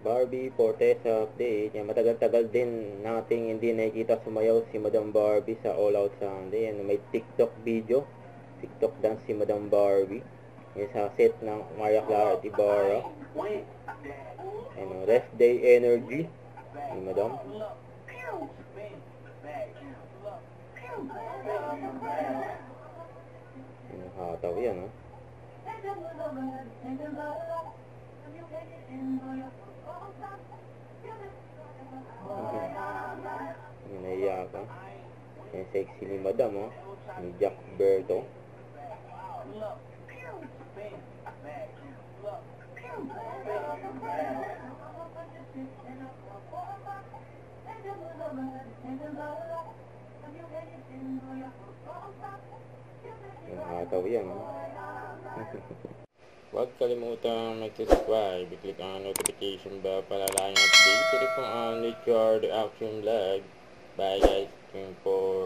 Barbie Forteza update. Yan, matagal-tagal din nating hindi nakikita sumayaw si Madam Barbie sa All Out Sunday. Yan, may TikTok video, TikTok dance si Madam Barbie. Yan, sa set ng Maria Clara at Ibarra. Yan, rest day energy si Madam. Yan, hataw yan, ha? Naiya ka. Yan, sexy ni Madam, oh. Ni Jak Roberto. Yung hataw yan, oh. Huwag kalimutang mag-subscribe, i-click ang notification bell para laging updated po ang Richard Reaction VLOG. Bye guys, thank you for